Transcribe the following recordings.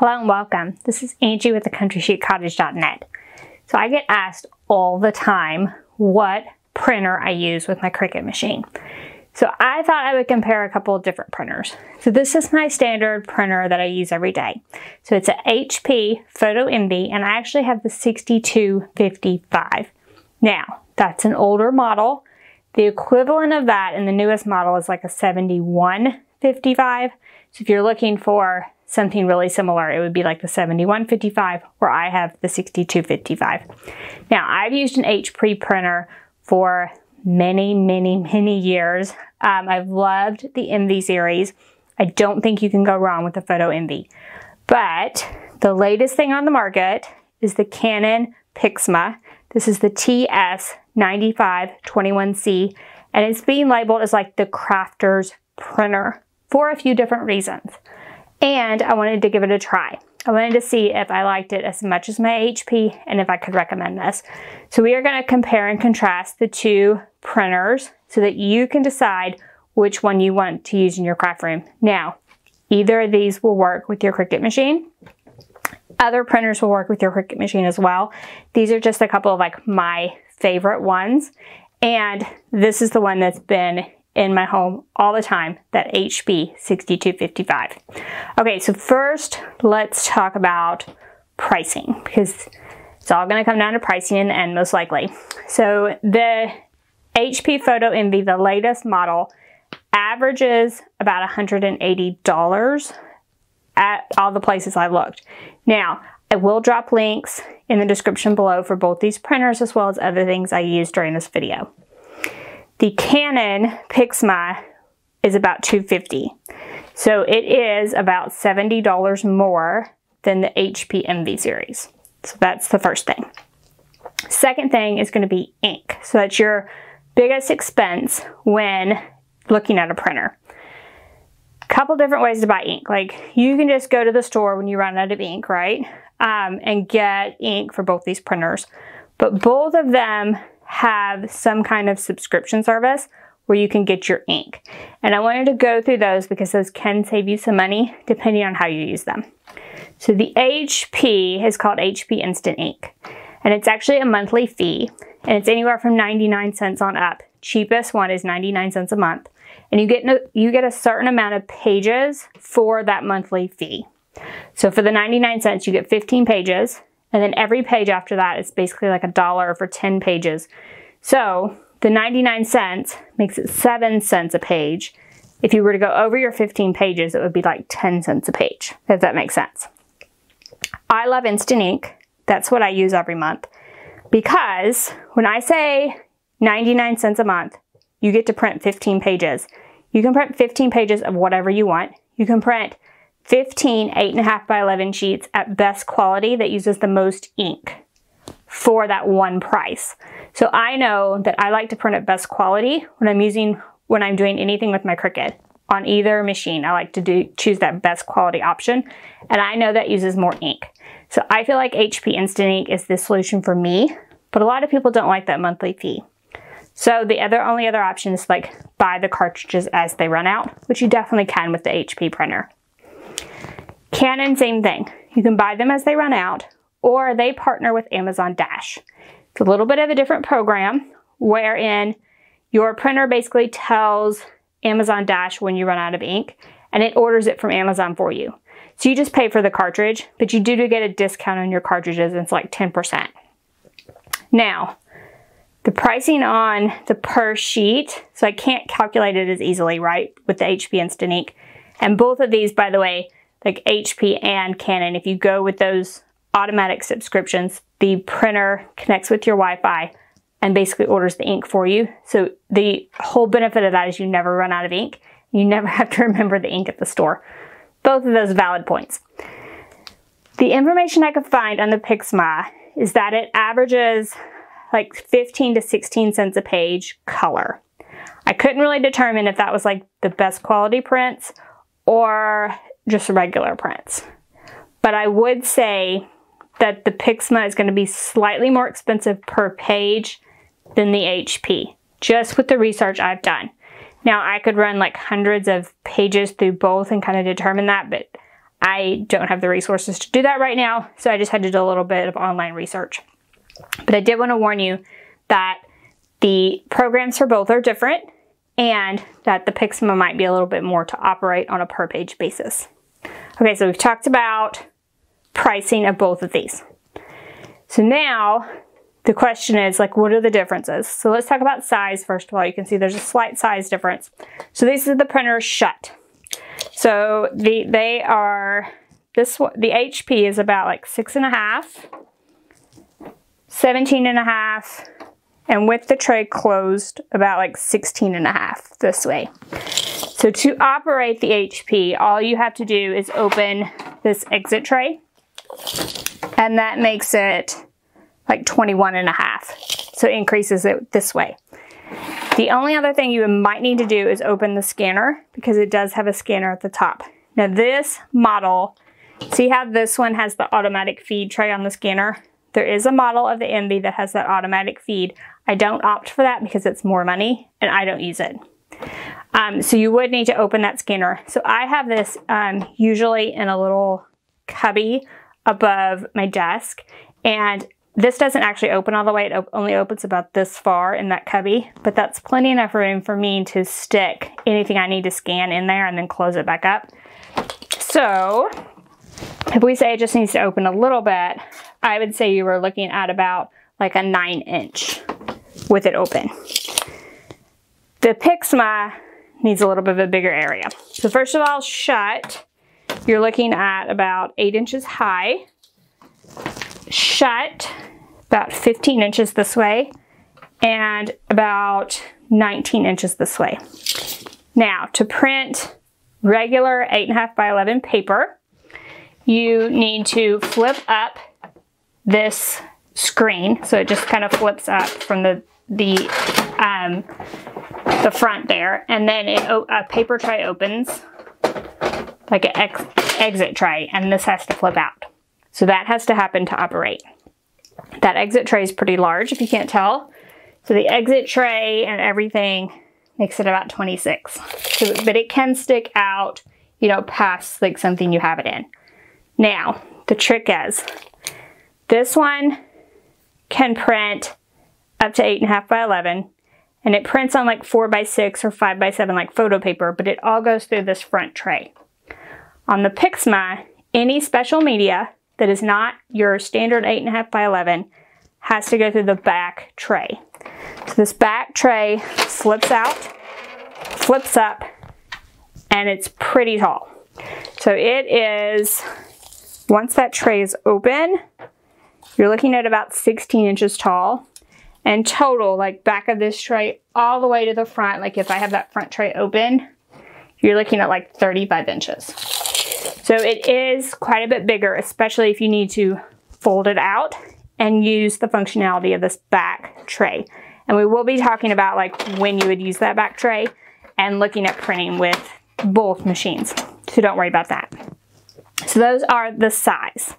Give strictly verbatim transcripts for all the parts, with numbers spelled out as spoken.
Hello and welcome. This is Angie with the country chic cottage dot net. So I get asked all the time what printer I use with my Cricut machine. So I thought I would compare a couple of different printers. So this is my standard printer that I use every day. So it's a H P Photo Envy, and I actually have the sixty-two fifty-five. Now, that's an older model. The equivalent of that in the newest model is like a seventy-one fifty-five. So if you're looking for something really similar, it would be like the seventy-one fifty-five, where I have the sixty-two fifty-five. Now, I've used an H P printer for many, many, many years. Um, I've loved the Envy series. I don't think you can go wrong with the Photo Envy. But the latest thing on the market is the Canon PIXMA. This is the T S nine five two one C, and it's being labeled as like the crafter's printer for a few different reasons. And I wanted to give it a try. I wanted to see if I liked it as much as my H P and if I could recommend this. So we are going to compare and contrast the two printers so that you can decide which one you want to use in your craft room. Now, either of these will work with your Cricut machine. Other printers will work with your Cricut machine as well. These are just a couple of like my favorite ones. And this is the one that's been in my home all the time, that H P sixty-two fifty-five. Okay, so first let's talk about pricing, because it's all gonna come down to pricing in the end, most likely. So the H P Photo Envy, the latest model, averages about one hundred eighty dollars at all the places I looked. Now, I will drop links in the description below for both these printers as well as other things I used during this video. The Canon PIXMA is about two hundred fifty dollars. So it is about seventy dollars more than the H P Envy series. So that's the first thing. Second thing is going to be ink. So that's your biggest expense when looking at a printer. A couple different ways to buy ink. Like, you can just go to the store when you run out of ink, right? Um, and get ink for both these printers. But both of them have some kind of subscription service where you can get your ink. And I wanted to go through those because those can save you some money depending on how you use them. So the H P is called H P Instant Ink, and it's actually a monthly fee, and it's anywhere from ninety-nine cents on up. Cheapest one is ninety-nine cents a month, and you get no, you get a certain amount of pages for that monthly fee. So for the ninety-nine cents, you get fifteen pages. And then every page after that is basically like a dollar for ten pages. So the ninety-nine cents makes it seven cents a page. If you were to go over your fifteen pages, it would be like ten cents a page, if that makes sense. I love Instant Ink. That's what I use every month. Because when I say ninety-nine cents a month, you get to print fifteen pages. You can print fifteen pages of whatever you want. You can print fifteen eight and a half by eleven sheets at best quality that uses the most ink for that one price. So I know that I like to print at best quality when I'm using, when I'm doing anything with my Cricut on either machine. I like to do choose that best quality option, and I know that uses more ink. So I feel like H P Instant Ink is the solution for me, but a lot of people don't like that monthly fee. So the other only other option is like buy the cartridges as they run out, which you definitely can with the H P printer. Canon, same thing. You can buy them as they run out, or they partner with Amazon Dash. It's a little bit of a different program wherein your printer basically tells Amazon Dash when you run out of ink, and it orders it from Amazon for you. So you just pay for the cartridge, but you do get a discount on your cartridges, and it's like ten percent. Now, the pricing on the per sheet, so I can't calculate it as easily, right, with the H P Instant Ink. And both of these, by the way, like H P and Canon, if you go with those automatic subscriptions, the printer connects with your Wi-Fi and basically orders the ink for you. So the whole benefit of that is you never run out of ink. You never have to remember the ink at the store. Both of those valid points. The information I could find on the PIXMA is that it averages like fifteen to sixteen cents a page color. I couldn't really determine if that was like the best quality prints or just regular prints. But I would say that the PIXMA is going to be slightly more expensive per page than the H P, just with the research I've done. Now, I could run like hundreds of pages through both and kind of determine that, but I don't have the resources to do that right now, so I just had to do a little bit of online research. But I did want to warn you that the programs for both are different and that the PIXMA might be a little bit more to operate on a per page basis. Okay, so we've talked about pricing of both of these. So now the question is, like, what are the differences? So let's talk about size first of all. You can see there's a slight size difference. So these are the printers shut. So the, they are, this one, the H P is about like six and a half, seventeen and a half, and with the tray closed, about like sixteen and a half this way. So to operate the H P, all you have to do is open this exit tray, and that makes it like twenty-one and a half. So it increases it this way. The only other thing you might need to do is open the scanner, because it does have a scanner at the top. Now this model, see how this one has the automatic feed tray on the scanner? There is a model of the Envy that has that automatic feed. I don't opt for that because it's more money and I don't use it. Um, so you would need to open that scanner. So I have this um, usually in a little cubby above my desk, and this doesn't actually open all the way. It only opens about this far in that cubby, but that's plenty enough room for me to stick anything I need to scan in there and then close it back up. So if we say it just needs to open a little bit, I would say you were looking at about like a nine inch with it open. The PIXMA needs a little bit of a bigger area. So first of all, shut, you're looking at about eight inches high. Shut, about fifteen inches this way, and about nineteen inches this way. Now, to print regular eight and a half by eleven paper, you need to flip up this screen. So it just kind of flips up from the, the, um, the front there. And then it, a paper tray opens, like an ex exit tray, and this has to flip out. So that has to happen to operate. That exit tray is pretty large if you can't tell. So the exit tray and everything makes it about twenty-six. So, but it can stick out, you know, past like something you have it in. Now, the trick is, this one can print up to eight and a half by eleven, and it prints on like four by six or five by seven like photo paper, but it all goes through this front tray. On the PIXMA, any special media that is not your standard eight and a half by eleven has to go through the back tray. So this back tray slips out, flips up, and it's pretty tall. So it is, once that tray is open, you're looking at about sixteen inches tall, and total, like back of this tray all the way to the front, like if I have that front tray open, you're looking at like thirty-five inches. So it is quite a bit bigger, especially if you need to fold it out and use the functionality of this back tray. And we will be talking about like when you would use that back tray and looking at printing with both machines. So don't worry about that. So those are the size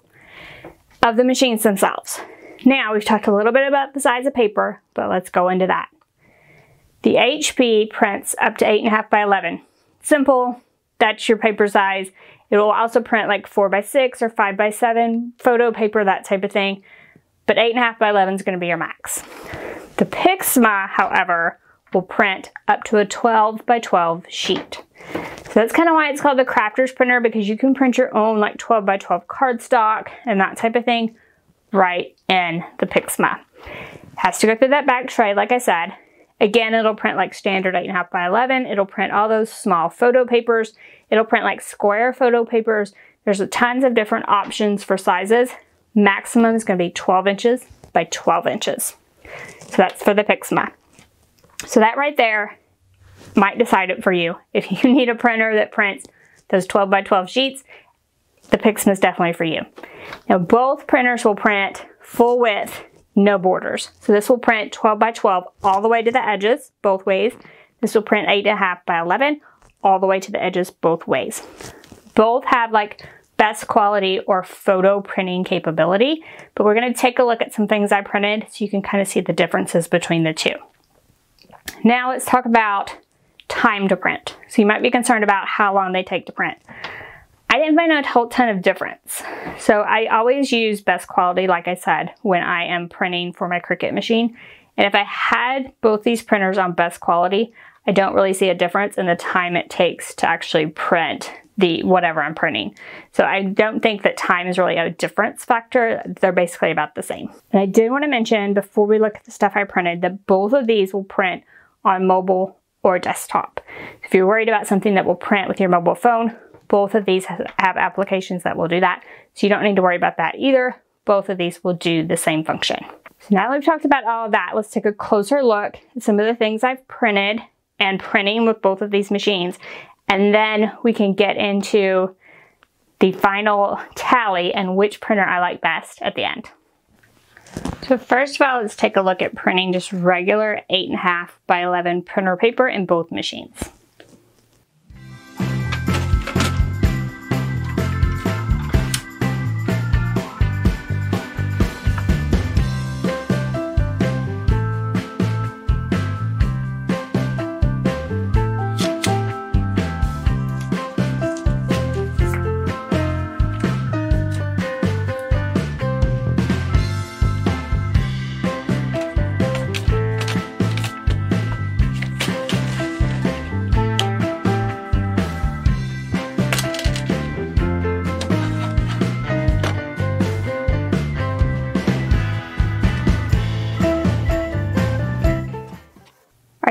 of the machines themselves. Now we've talked a little bit about the size of paper, but let's go into that. The H P prints up to eight and a half by eleven. Simple, that's your paper size. It will also print like four by six or five by seven photo paper, that type of thing. But eight and a half by eleven is going to be your max. The PIXMA, however, will print up to a twelve by twelve sheet. So that's kind of why it's called the crafter's printer, because you can print your own like twelve by twelve cardstock and that type of thing right in the PIXMA. It has to go through that back tray, like I said. Again, it'll print like standard eight and a half by eleven. It'll print all those small photo papers. It'll print like square photo papers. There's tons of different options for sizes. Maximum is going to be twelve inches by twelve inches. So that's for the PIXMA. So that right there might decide it for you. If you need a printer that prints those twelve by twelve sheets, the PIXMA is definitely for you. Now both printers will print full width, no borders. So this will print twelve by twelve all the way to the edges, both ways. This will print eight and a half by eleven all the way to the edges, both ways. Both have like best quality or photo printing capability, but we're gonna take a look at some things I printed so you can kind of see the differences between the two. Now let's talk about time to print. So you might be concerned about how long they take to print. I didn't find a whole ton of difference. So I always use best quality, like I said, when I am printing for my Cricut machine. And if I had both these printers on best quality, I don't really see a difference in the time it takes to actually print the whatever I'm printing. So I don't think that time is really a difference factor. They're basically about the same. And I did want to mention before we look at the stuff I printed that both of these will print on mobile or desktop. If you're worried about something that will print with your mobile phone, both of these have applications that will do that. So you don't need to worry about that either. Both of these will do the same function. So now that we've talked about all of that, let's take a closer look at some of the things I've printed and printing with both of these machines. And then we can get into the final tally and which printer I like best at the end. So first of all, let's take a look at printing just regular eight and a half by eleven printer paper in both machines.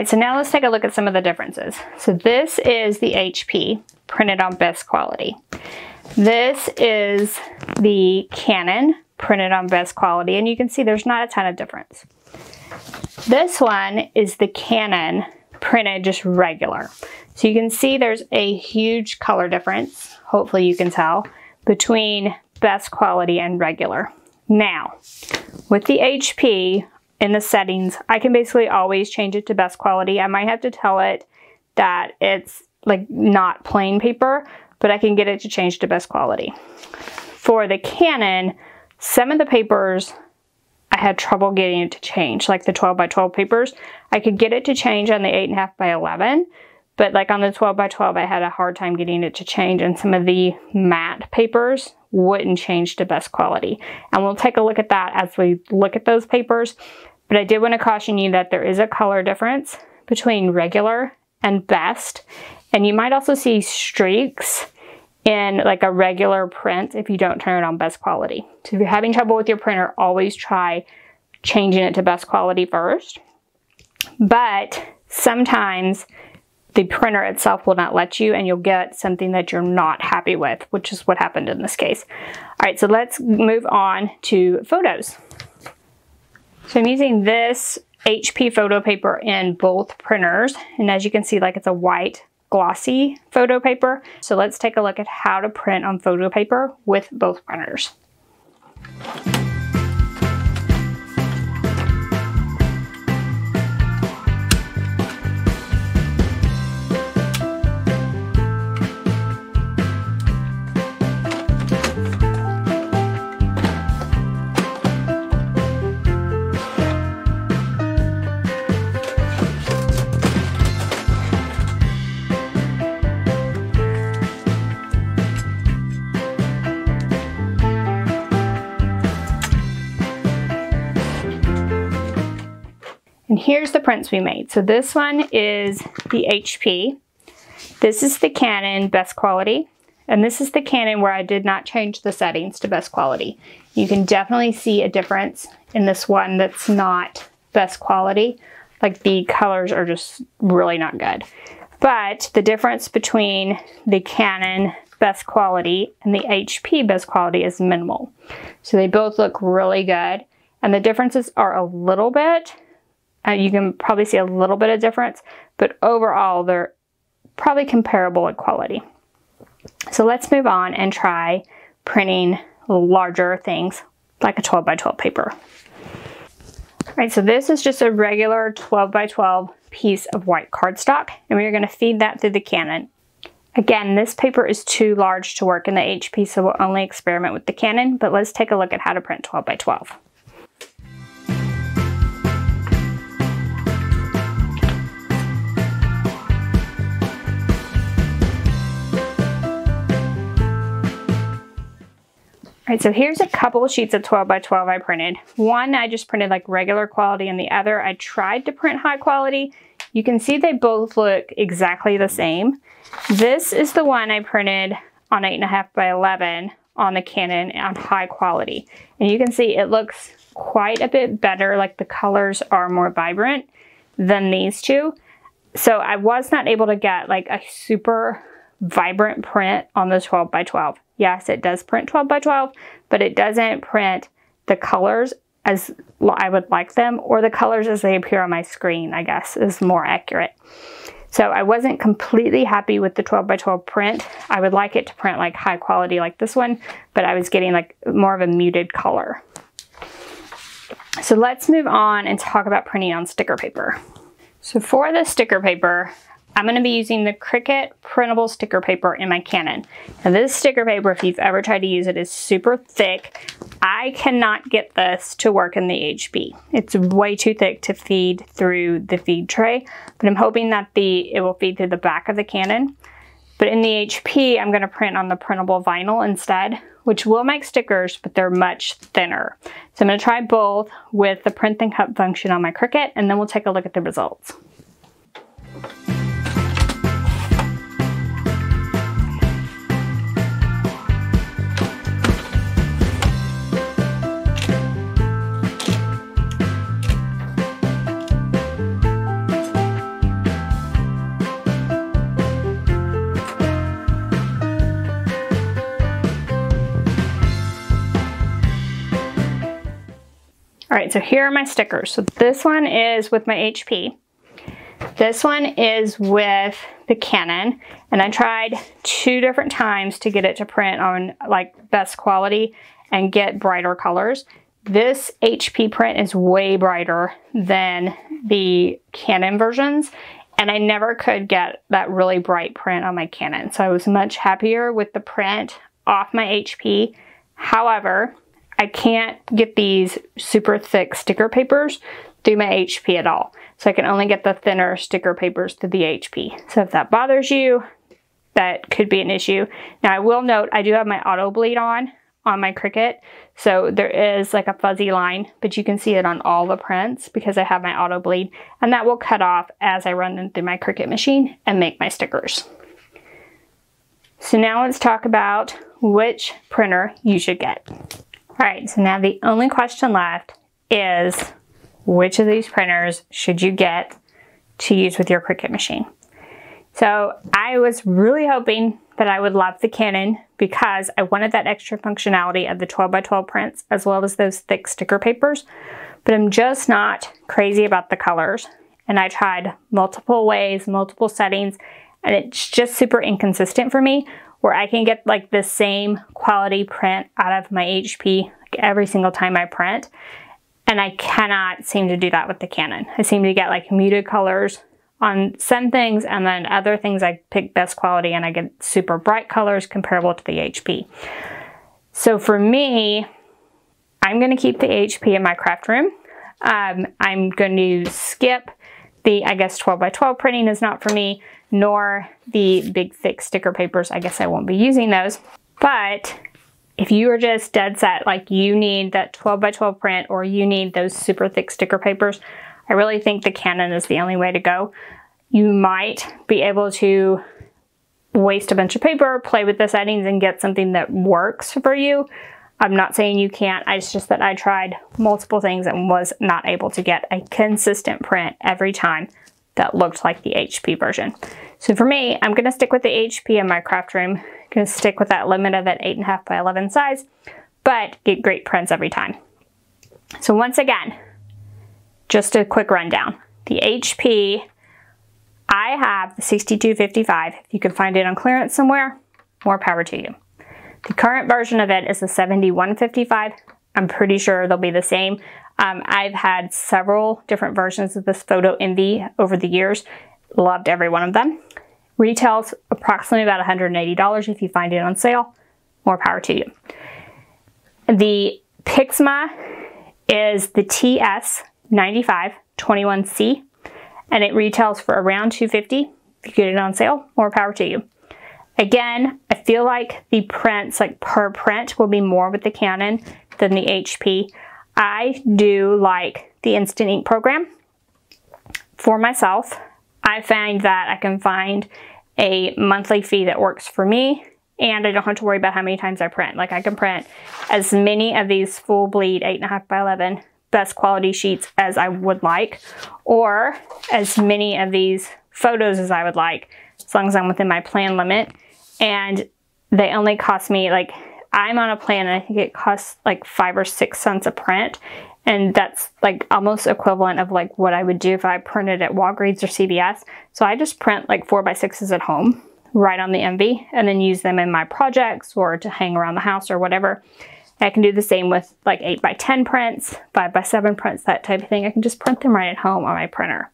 So now let's take a look at some of the differences. So this is the H P printed on best quality. This is the Canon printed on best quality, and you can see there's not a ton of difference. This one is the Canon printed just regular. So you can see there's a huge color difference, hopefully you can tell, between best quality and regular. Now, with the H P, in the settings, I can basically always change it to best quality. I might have to tell it that it's like not plain paper, but I can get it to change to best quality. For the Canon, some of the papers I had trouble getting it to change, like the twelve by twelve papers. I could get it to change on the eight and a half by eleven, but like on the twelve by twelve, I had a hard time getting it to change, and some of the matte papers wouldn't change to best quality. And we'll take a look at that as we look at those papers. But I did want to caution you that there is a color difference between regular and best. And you might also see streaks in like a regular print if you don't turn it on best quality. So if you're having trouble with your printer, always try changing it to best quality first. But sometimes the printer itself will not let you, and you'll get something that you're not happy with, which is what happened in this case. All right, so let's move on to photos. So I'm using this H P photo paper in both printers, and as you can see, like it's a white glossy photo paper. So let's take a look at how to print on photo paper with both printers. And here's the prints we made. So this one is the H P. This is the Canon best quality. And this is the Canon where I did not change the settings to best quality. You can definitely see a difference in this one that's not best quality. Like the colors are just really not good. But the difference between the Canon best quality and the H P best quality is minimal. So they both look really good. And the differences are a little bit. Uh, you can probably see a little bit of difference, but overall they're probably comparable in quality. So let's move on and try printing larger things like a twelve by twelve paper. All right, so this is just a regular twelve by twelve piece of white cardstock, and we're going to feed that through the Canon. Again, this paper is too large to work in the H P, so we'll only experiment with the Canon, but let's take a look at how to print twelve by twelve. All right, so here's a couple of sheets of twelve by twelve I printed. One I just printed like regular quality, and the other I tried to print high quality. You can see they both look exactly the same. This is the one I printed on eight and a half by eleven on the Canon on high quality. And you can see it looks quite a bit better, like the colors are more vibrant than these two. So I was not able to get like a super vibrant print on the twelve by twelve. Yes, it does print twelve by twelve, but it doesn't print the colors as I would like them, or the colors as they appear on my screen, I guess, is more accurate. So I wasn't completely happy with the twelve by twelve print. I would like it to print like high quality like this one, but I was getting like more of a muted color. So let's move on and talk about printing on sticker paper. So for the sticker paper, I'm going to be using the Cricut printable sticker paper in my Canon. Now this sticker paper, if you've ever tried to use it, is super thick. I cannot get this to work in the H P. It's way too thick to feed through the feed tray, but I'm hoping that the it will feed through the back of the Canon. But in the H P, I'm going to print on the printable vinyl instead, which will make stickers, but they're much thinner. So I'm going to try both with the print and cut function on my Cricut, and then we'll take a look at the results. All right, so here are my stickers. So this one is with my H P. This one is with the Canon, and I tried two different times to get it to print on like best quality and get brighter colors. This H P print is way brighter than the Canon versions, and I never could get that really bright print on my Canon. So I was much happier with the print off my H P. However, I can't get these super thick sticker papers through my H P at all. So I can only get the thinner sticker papers through the H P. So if that bothers you, that could be an issue. Now I will note, I do have my auto bleed on, on my Cricut. So there is like a fuzzy line, but you can see it on all the prints because I have my auto bleed, and that will cut off as I run them through my Cricut machine and make my stickers. So now let's talk about which printer you should get. All right, so now the only question left is which of these printers should you get to use with your Cricut machine? So I was really hoping that I would love the Canon because I wanted that extra functionality of the twelve by twelve prints as well as those thick sticker papers, but I'm just not crazy about the colors. And I tried multiple ways, multiple settings, and it's just super inconsistent for me, where I can get like the same quality print out of my H P like every single time I print. And I cannot seem to do that with the Canon. I seem to get like muted colors on some things, and then other things I pick best quality and I get super bright colors comparable to the H P. So for me, I'm gonna keep the H P in my craft room. Um, I'm gonna skip the, I guess, twelve by twelve printing is not for me, nor the big thick sticker papers. I guess I won't be using those. But if you are just dead set, like you need that twelve by twelve print or you need those super thick sticker papers, I really think the Canon is the only way to go. You might be able to waste a bunch of paper, play with the settings, and get something that works for you. I'm not saying you can't, it's just that I tried multiple things and was not able to get a consistent print every time that looked like the H P version. So for me, I'm gonna stick with the H P in my craft room. I'm gonna stick with that limit of that eight and a half by eleven size, but get great prints every time. So once again, just a quick rundown. The H P, I have the sixty-two fifty-five. If you can find it on clearance somewhere, more power to you. The current version of it is the seventy-one fifty-five. I'm pretty sure they'll be the same. Um, I've had several different versions of this Photo Envy over the years. Loved every one of them. Retails approximately about one hundred eighty dollars if you find it on sale. More power to you. The PIXMA is the T S nine five two one C, and it retails for around two hundred fifty dollars. If you get it on sale, more power to you. Again, I feel like the prints, like per print, will be more with the Canon than the H P. I do like the Instant Ink program for myself. I find that I can find a monthly fee that works for me, and I don't have to worry about how many times I print. Like, I can print as many of these full bleed eight and a half by eleven best quality sheets as I would like, or as many of these photos as I would like, as long as I'm within my plan limit. And they only cost me, like, I'm on a plan and I think it costs like five or six cents a print. And that's like almost equivalent of like what I would do if I printed at Walgreens or C V S. So I just print like four by sixes at home, right on the Envy, and then use them in my projects or to hang around the house or whatever. And I can do the same with like eight by ten prints, five by seven prints, that type of thing. I can just print them right at home on my printer.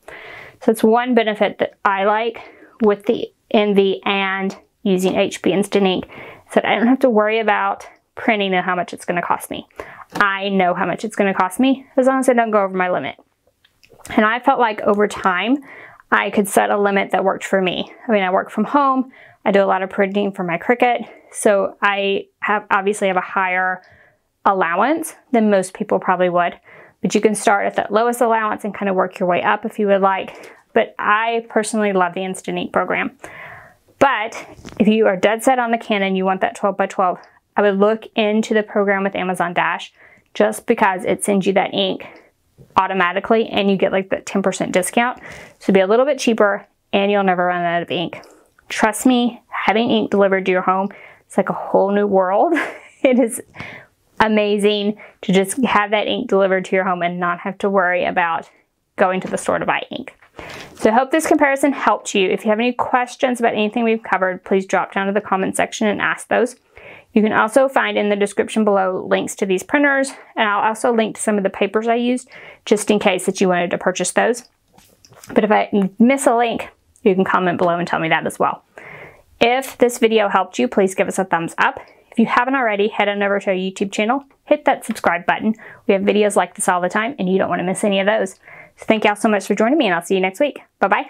So it's one benefit that I like with the Envy and using H P Instant Ink, is that I don't have to worry about printing and how much it's gonna cost me. I know how much it's gonna cost me as long as I don't go over my limit. And I felt like over time, I could set a limit that worked for me. I mean, I work from home, I do a lot of printing for my Cricut, so I have obviously have a higher allowance than most people probably would, but you can start at that lowest allowance and kind of work your way up if you would like. But I personally love the Instant Ink program. But if you are dead set on the Canon, you want that twelve by twelve, I would look into the program with Amazon Dash, just because it sends you that ink automatically and you get like that ten percent discount. So it'll be a little bit cheaper and you'll never run out of ink. Trust me, having ink delivered to your home, it's like a whole new world. It is amazing to just have that ink delivered to your home and not have to worry about going to the store to buy ink. So I hope this comparison helped you. If you have any questions about anything we've covered, please drop down to the comment section and ask those. You can also find in the description below links to these printers, and I'll also link to some of the papers I used just in case that you wanted to purchase those. But if I miss a link, you can comment below and tell me that as well. If this video helped you, please give us a thumbs up. If you haven't already, head on over to our YouTube channel, hit that subscribe button. We have videos like this all the time and you don't want to miss any of those. So thank y'all so much for joining me, and I'll see you next week. Bye-bye.